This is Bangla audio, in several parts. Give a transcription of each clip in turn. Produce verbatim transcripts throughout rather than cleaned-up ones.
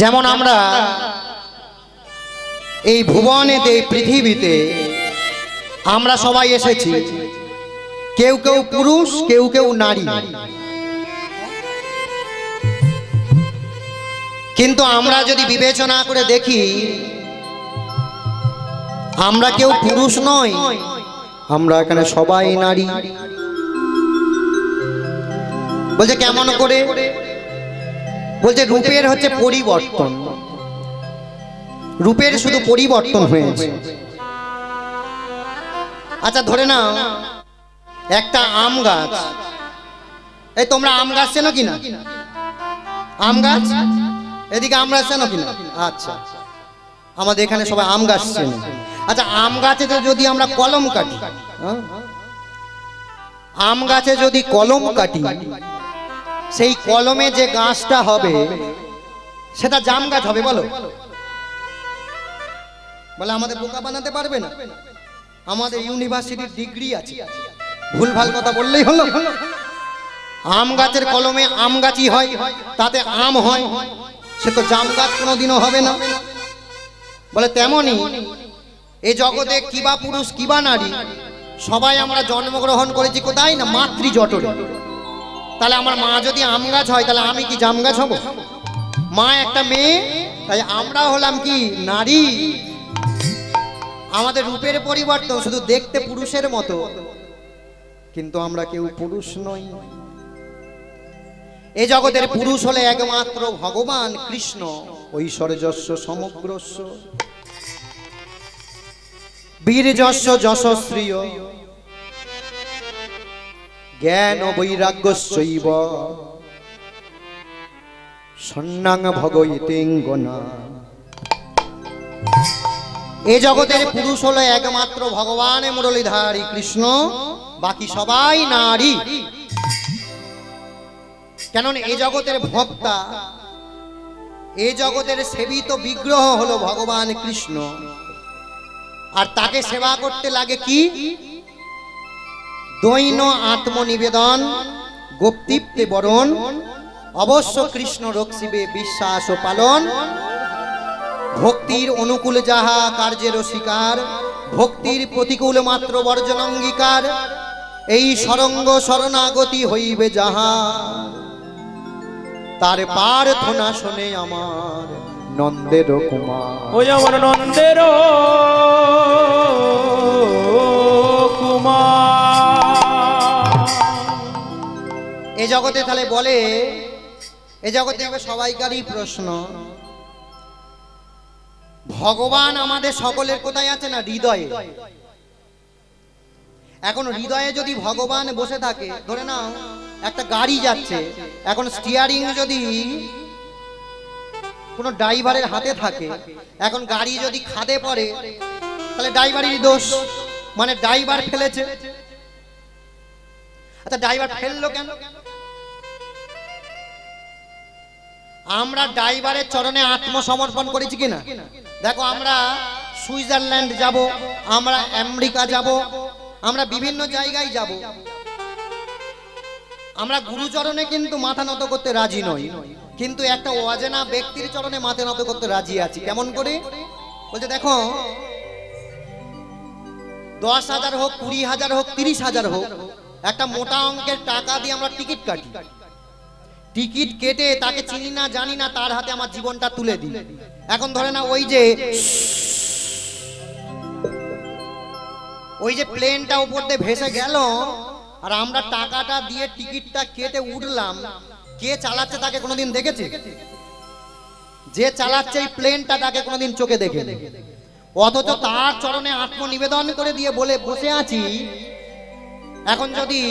যেমন আমরা এই ভুবনেতে এই পৃথিবীতে আমরা সবাই এসেছি, কেউ কেউ পুরুষ কেউ কেউ নারী, কিন্তু আমরা যদি বিবেচনা করে দেখি আমরা কেউ পুরুষ নই, আমরা এখানে সবাই নারী। বলছে কেমন করে? বলছে রূপের হচ্ছে পরিবর্তন, রূপের শুধু পরিবর্তন হয়েছে। আচ্ছা ধরে নাও একটা আম গাছ, এই তোমরা আম গাছ চেনো কিনা? আম গাছ এদিকে আম গাছ চেনো কিনা? আচ্ছা আমাদের এখানে সবাই আম গাছ চেনো। আচ্ছা আম গাছে তো যদি আমরা কলম কাটি, আম গাছে যদি কলম কাটি সেই কলমে যে গাছটা হবে সেটা জাম গাছ হবে। বলো বলে আমাদের বোকা বানাতে পারবে না, আমাদের ইউনিভার্সিটির ডিগ্রি আছে। ভুলভাল কথা বললেই হলো। আম গাছের কলমে আম গাছই হয়, তাতে আম হয়, সে তো জাম গাছ কোনোদিনও হবে না। বলে তেমনই এই জগতে কিবা পুরুষ কিবা নারী সবাই আমরা জন্মগ্রহণ করেছি কোথায় না মাতৃ জঠরে। তাহলে আমার মা যদি আম গাছ হয় তাহলে আমি কি জাম গাছ হব? মা একটা মেয়ে, তাই আমরা হলাম কি নারী। আমাদের রূপের পরিবর্তন শুধু দেখতে পুরুষের মতো, কিন্তু আমরা কেউ পুরুষ নই। এ জগতের পুরুষ হলে একমাত্র ভগবান কৃষ্ণ ঐশ্বর্যস্য সমগ্রস্য বীরযস্য যশস্বীয় জ্ঞান বৈরাগ্যস্যৈব সন্ন্যাং ভগবতেঙ্গনা। এ জগতের পুরুষ হলো একমাত্র ভগবান মুরলীধারী কৃষ্ণ, বাকি সবাই নারী। কেননা এ জগতের ভক্তা, এ জগতের সেবিত বিগ্রহ হলো ভগবান কৃষ্ণ, আর তাকে সেবা করতে লাগে কি দৈন্য আত্মনিবেদন গোপ্তিপ্তে বরণ অবশ্য কৃষ্ণ রক্ষিবে বিশ্বাস ও পালন ভক্তির অনুকূল যাহা কার্যের শিকার ভক্তির প্রতিকূল মাত্র বর্জন অঙ্গীকার এই সরঙ্গ শরণাগতি হইবে যাহা তার প্রার্থনা শোনে আমার নন্দের কুমার। ও আমার নন্দের কুমার। এ জগতে তাহলে বলে এ জগতে সবাইকারই প্রশ্ন, ভগবান আমাদের সকলের কোথায় আছে না হৃদয়ে। এখন হৃদয়ে যদি ভগবান বসে থাকে, ধরে নাও একটা গাড়ি যাচ্ছে, এখন স্টিয়ারিং যদি কোনো ড্রাইভারের হাতে থাকে, এখন গাড়ি যদি খাদে পড়ে তাহলে ড্রাইভারেরই দোষ, মানে ড্রাইভার ফেলেছে। আচ্ছা ড্রাইভার ফেললো কেন? আমরা ড্রাইভারের চরণে আত্মসমর্পণ করেছি কিনা? দেখো আমরা সুইজারল্যান্ড যাব, আমরা আমেরিকা যাব, আমরা বিভিন্ন জায়গায় যাব, আমরা গুরুচরণে কিন্তু মাথা নত করতে রাজি নই, কিন্তু একটা অজানা ব্যক্তির চরণে মাথা নত করতে রাজি আছি। কেমন করে? বলছে দেখো দশ হাজার হোক, কুড়ি হাজার হোক, তিরিশ হাজার হোক, একটা মোটা অঙ্কের টাকা দিয়ে আমরা টিকিট কাটি, টিকিট কেটে তাকে চিনি না জানি না তার হাতে আমার জীবনটা তুলে দিই। এখন ধরে না ওই যে ওই যে প্লেনটা উপর দিয়ে ভেসে গেল আর আমরা টাকাটা দিয়ে টিকিটটা কেটে উঠলাম, কে চালাচ্ছে তাকে কোনোদিন দেখেছে? যে চালাচ্ছে এই প্লেনটা তাকে কোনোদিন চোখে দেখে, অথচ তার চরণে আত্মনিবেদন করে দিয়ে বলে বসে আছি। এখন যদি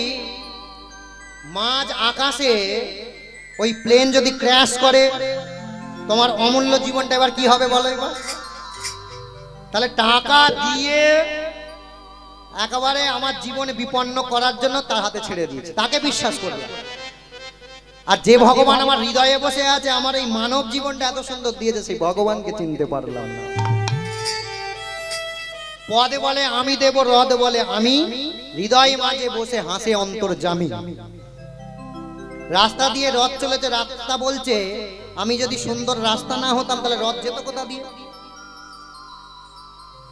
মাঝ আকাশে ওই প্লেন যদি ক্র্যাশ করে তোমার অমূল্য জীবনটা এবার কি হবে বলো? তাহলে টাকা দিয়ে একেবারে আমার জীবনে বিপন্ন করার জন্য তার হাতে ছেড়ে দিয়েছে, তাকে বিশ্বাস করবে। আর যে ভগবান আমার হৃদয়ে বসে আছে, আমার এই মানব জীবনটা এত সুন্দর দিয়েছে, সেই ভগবানকে চিনতে পারলাম না। পদে বলে আমি দেব, রদ বলে আমি, হৃদয় মাঝে বসে হাসে অন্তর্যামী। রাস্তা দিয়ে রথ চলেছে, রাস্তা বলছে आमी जो दी सुंदर रास्ता ना होता तले रथ जेतो कोथा दिए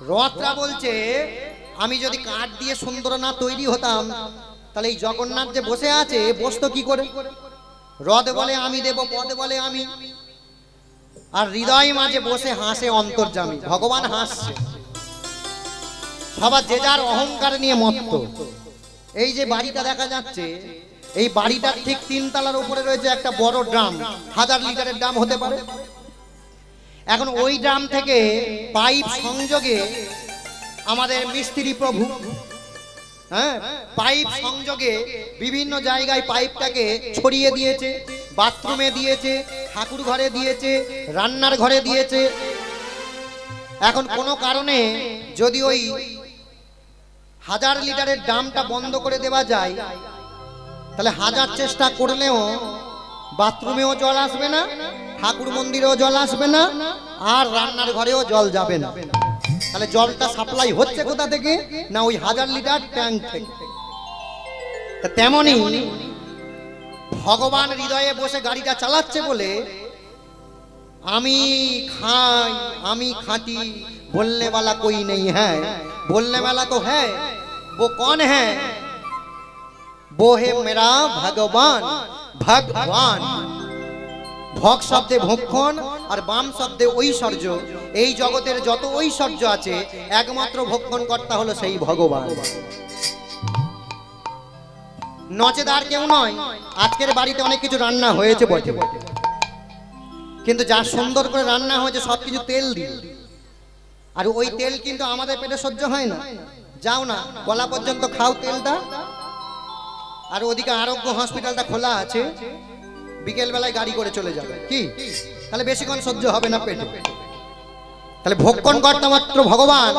रथरा बोलचे आमी जो दी काट दिए सुंदर ना तैरी होताम तले ई जगन्नाथ जे बसे आछे बसतो की करे रथ बोले आमी देब पद बोले आमी और हृदय माझे बसे हासे अंतर्जामी भगवान हासछे सबाई जे जार अहंकार निये मत्तो এই যে বাড়িটা দেখা যাচ্ছে এই বাড়িটার ঠিক তিন তলার উপরে রয়েছে একটা বড় ড্রাম হাজার লিটারের ড্রাম হতে পারে এখন ওই ড্রাম থেকে পাইপ সংযোগে আমাদের মিস্ত্রি প্রভু হ্যাঁ পাইপ সংযোগে বিভিন্ন জায়গায় পাইপটাকে ছড়িয়ে দিয়েছে বাথরুমে দিয়েছে ঠাকুর ঘরে দিয়েছে রান্নার ঘরে দিয়েছে এখন কোনো কারণে যদি ওই हजार लिटारे दाम बंद कर देवा जाए हजार चेष्टा कर ले बाथरूमे जल आसबे ना ठाकुर मंदिरे जल आसबे ना और रान्नार घरे जल जाबे ना ताहले जलटा सप्लाई होच्छे कोथा थेके ना ओई हजार लिटार टैंक थेके तेमोनी भगवान हृदये बसे गाड़ीटा चालाच्छे बोले आमी खाई आमी खाती बोलने वाला कोई नहीं है बोलने वाला तो है वो कौन है वो है मेरा भगवान भगवान भग शब्दे भक्षण और बाम शब्दे ऐश्वर्य এই জগতের যত ঐশ্বর্য আছে একমাত্র ভক্ষণকর্তা হলো সেই ভগবান নচেদার কেউ নয় আজকের বাড়িতে অনেক কিছু রান্না হয়েছে বটে কিন্তু যা সুন্দর করে রান্না হয়েছে সবকিছু তেল দিয়ে और वो तेल किन्तु आमादे पेटे सह्य है ना जाओ ना गला पर्यन्त खाओ तेलटा और ओदिके आरोग्य हॉस्पिटलटा खोला आछे बिकेल बेलाय गाड़ी करे चले जाबे कि ताहले बेशिक्षण सह्य हबे ना पेटे ताहले भक्षणकर्ता मात्र भगवान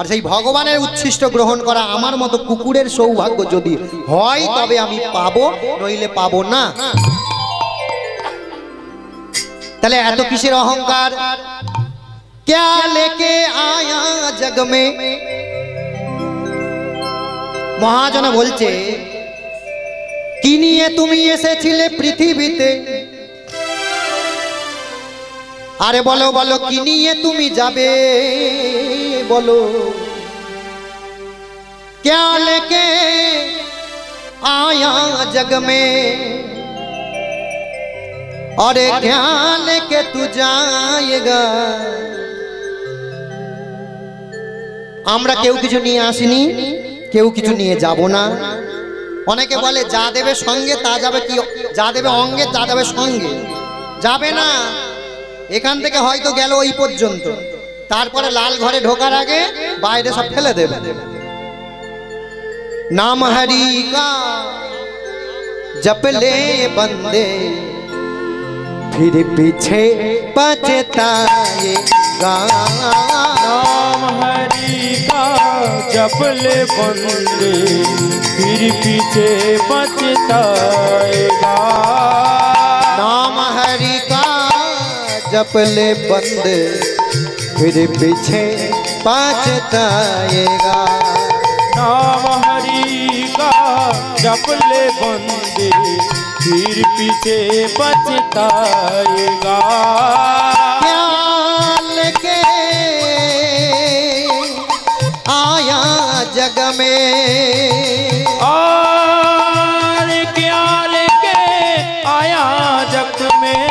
और सेई भगवानेर उच्छिष्ट ग्रहण करा आमार मतो कुकुरेर सौभाग्य जदि हय तबे आमी पाबो नइले पाबो ना ताहले एत किसेर अहंकार क्या लेके आया जग में महाजन बोलचे कि निये तुमी एसेछिले पृथिवीते अरे बोलो बोलो कि निये तुमी जाबे बोलो क्या लेके आया जग में अरे क्या लेके तू जाएगा আমরা কেউ কিছু নিয়ে আসিনি কেউ কিছু নিয়ে যাব না অনেকে বলে যা দেবে সঙ্গে তা যাবে কি যা দেবে অঙ্গে তা যাবে সঙ্গে যাবে না এখান থেকে হয়তো গেল ওই পর্যন্ত তারপরে লাল ঘরে ঢোকার আগে বাইরে সব ফেলে দেবে নাম হরি কা জপলে বন্দে फिर पीछे पछताएगा नाम हरि का जप ले बंदे फिर पीछे पछताएगा नाम हरि का जप ले बंदे फिर पीछे पछताएगा नाम हरि का जप ले बंदे फिर पीछे पछताएगा क्या लेके आया जग में और क्या लेके आया जग में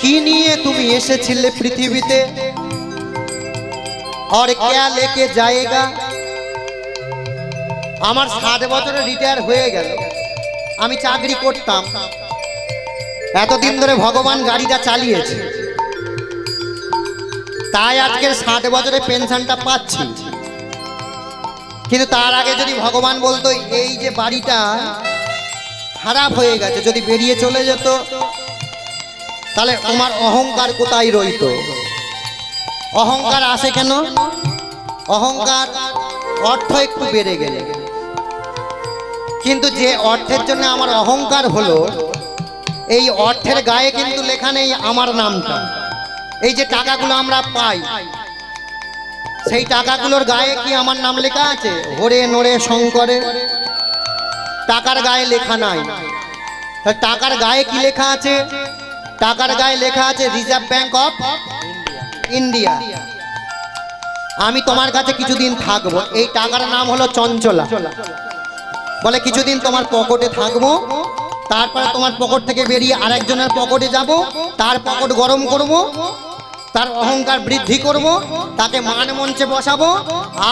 कि निये तुम ऐसे छिले पृथ्वीते और क्या लेके जाएगा আমার सात বছরে রিটায়ার হয়ে গেল আমি চাকরি করতাম এত দিন ধরে ভগবান গাড়িটা চালিয়েছে তাই আজকে सात বছরে পেনশনটা পাচ্ছি কিন্তু তার আগে যদি ভগবান বলতো এই যে বাড়িটা খারাপ হয়ে গেছে যদি বেরিয়ে চলে যেত তাহলে আমার অহংকার কোথায় রইত অহংকার আসে কেন অহংকার অর্থ একটু বেড়ে গেলে किन्तु जे अर्थर जो आमार अहंकार हलो ये अर्थर गाए किन्तु लेखा नहीं आमार नामटा ये जे टाकागुलो आमरा पाई सेई टाकागुलोर गाए कि आमार नाम लेखा आछे हरे नरे शंकरे टाकार गाए लेखा नाई টাকার গায়ে কি লেখা আছে? টাকার গায়ে লেখা আছে রিজার্ভ ব্যাংক অফ ইন্ডিয়া। আমি তোমার কাছে কিছুদিন থাকবো, এই টাকার নাম হলো চঞ্চলা। বলে কিছুদিন তোমার পকেটে থাকবো, তারপরে তোমার পকেট থেকে বেরিয়ে আরেকজনের পকেটে যাব, তার পকেট গরম করব, তার অহংকার বৃদ্ধি করব, তাকে মান মঞ্চে বসাবো,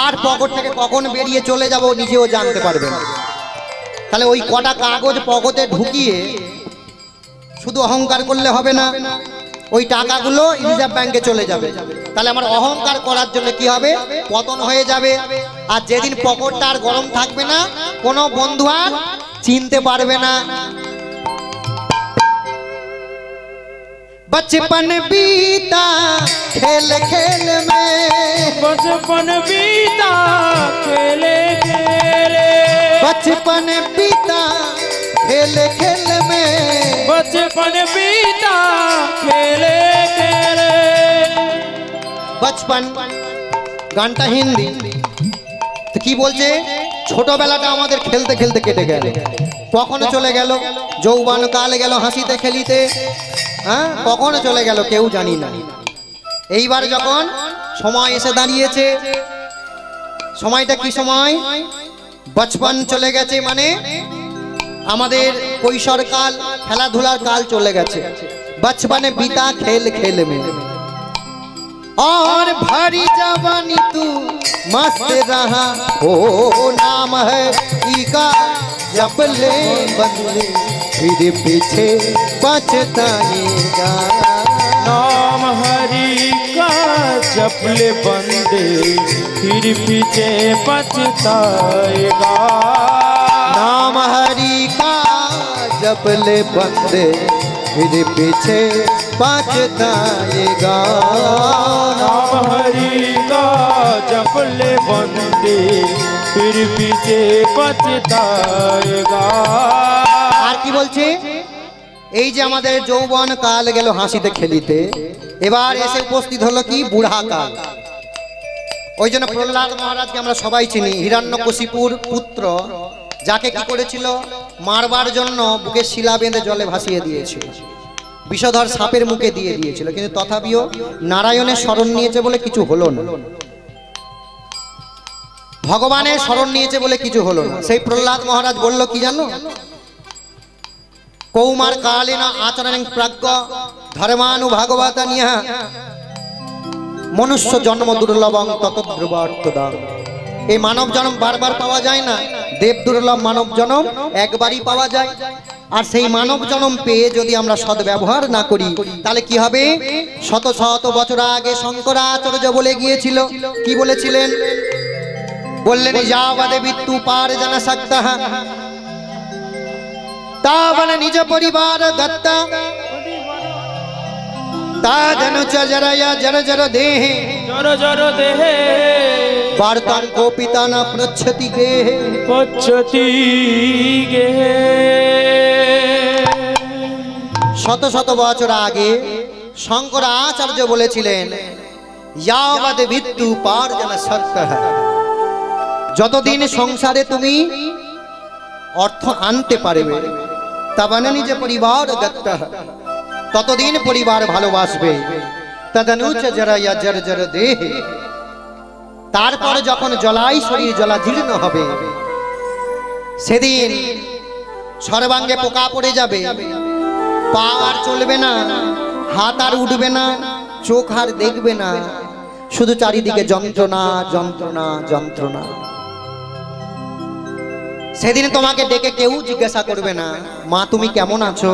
আর পকেট থেকে কখন বেরিয়ে চলে যাব নিজেও জানতে পারবে না। তাহলে ওই কটা কাগজ পকেটে ঢুকিয়ে শুধু অহংকার করলে হবে না, ওই টাকাগুলো রিজার্ভ ব্যাংকে চলে যাবে। তাহলে আমার অহংকার করার জন্য কি হবে? পতন হয়ে যাবে। আর যেদিন পকেটটা আর গরম থাকবে না, কোনো বন্ধু আর চিনতে পারবে না। बचपन बीता खेल खेल में, बचपन बीता खेल खेल, बचपन बीता खेल खेल में, बचपन बीता खेल खेल। बचपन गानटा हिंदी तो की बोलছে ছোটবেলাটা আমাদের খেলতে খেলতে কেটে গেল, কখনো চলে গেল যৌবন কাল, গেল হাসিতে খেলিতে, হ্যাঁ কখন চলে গেল কেউ জানি না। এইবার যখন সময় এসে দাঁড়িয়েছে, সময়টা কি সময়? বচপন চলে গেছে, মানে আমাদের কৈশোরকাল, খেলাধুলার কাল চলে গেছে। বচপনে বিতা খেল খেল মে और भारी जवानी तू मस्त रहा हो, नाम है इका जब ले बदले फिर पीछे बचताएगा, नाम हरी का जपले बंदे फिर पीछे बचताएगा, नाम हरी का जपले बंदे फिर पीछे बचताएगा, नाम हरी का जपले बंदे फिर पीछे बचताएगा। আর কি বলছে? এই যে আমাদের যৌবন কাল গেল হাসিতে খেলিতে, এবার এসে উপস্থিত হলো কি? বুড়া কাল। ওই জন্য প্রহ্লাদ মহারাজকে আমরা সবাই চিনি, হিরণ্যকশিপুর পুত্র, যাকে কি করেছিল? মারবার জন্য বুকে শিলা বেঁধে জলে ভাসিয়ে দিয়েছিল, বিষধর সাপের মুখে দিয়ে দিয়েছিল, কিন্তু তথাপিও নারায়ণের শরণ নিয়েছে বলে কিছু হলো না, ভগবানের শরণ নিয়েছে বলে কিছু হলো না। সেই প্রহ্লাদ মহারাজ বলল কি জানো? কৌমার কালে না আচরণ প্রাজ্ঞ ধর্মানু ভাগবত নিয়া মনুষ্য জন্ম দুর্লভং তত ধ্রুবার্থদাম। এই মানব জন্ম বারবার পাওয়া যায় না, দেব দুর্লভ মানব জন্ম একবারই পাওয়া যায়। আর সেই মানব জন্ম পেয়ে যদি আমরা সদ ব্যবহার না করি তাহলে কি হবে? শত শত বছর আগে শঙ্করাচার্য বলে গিয়েছিল, কি বলেছিলেন? বললেন যাবদে বিত্তু পার জানা সক্তাহ তাবন নিজ পরিবার দত্তা তা জনুচ জরয়া জর জর দেহে জর জর দেহে বার্তান কোপিতা না প্রচ্ছতি গেহে প্রচ্ছতি গেহে। শত শত বছর আগে শঙ্করাচার্য বলেছিলেন যাবদ বিত্তু পার জানা সক্তাহ, যতদিন সংসারে তুমি অর্থ আনতে পারবে তবে নিজে পরিবার দত্তা, ততদিন পরিবার ভালোবাসবে। তদনুচ জরায়া জর জর দেহ, তারপরে যখন জলাই শরীর জলাজীর্ণ হবে সেদিন সর্বাঙ্গে পোকা পড়ে যাবে, পা আর চলবে না, হাত আর উঠবে না, চোখ আর দেখবে না, শুধু চারিদিকে যন্ত্রণা যন্ত্রণা যন্ত্রণা। সেদিন তোমাকে ডেকে কেউ জিজ্ঞাসা করবে না মা তুমি কেমন আছো,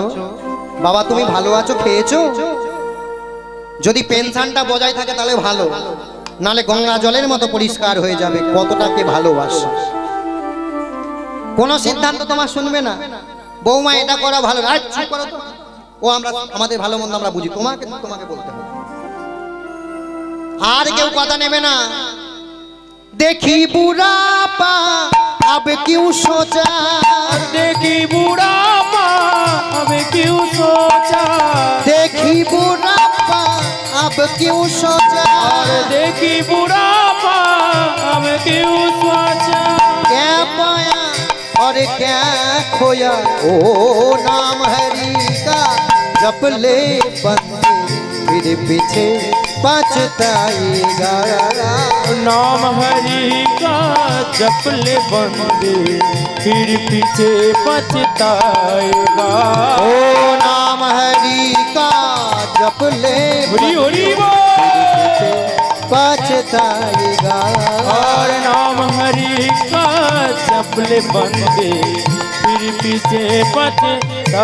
বাবা তুমি ভালো আছো, খেয়েছো? যদি পেনশনটা বজায় থাকে তাহলে ভালো, নালে গঙ্গা জলের মতো পরিষ্কার হয়ে যাবে কতটাকে ভালোবাসো। কোনো সিদ্ধান্ত তোমার শুনবে না, বৌমা এটা করা ভালো, আচ্ছা করো তো, ও আমরা আমাদের ভালো মন্দ আমরা বুঝি, তোমাকে তোমাকে বলতে হবে। আর কেউ কথা নেবে না। দেখি বুড়াপা अब क्यों सोचा, देखी बुढ़ापा अब क्यों सोचा, देखी बुढ़ापा अब क्यों सोचा, देखी बुढ़ापा अब क्यों सोचा, क्या पाया और क्या खोया ओ नाम हरि का जप ले बंदे फिर पीछे पछताएगा। नाम हरि का जप ले बंदे फिर पीछे पछताएगा। ओ नाम हरि का जप ले हरि हरि पछताएगा। और नाम हरि का जप ले बंदे फिर पीछे पछताएगा।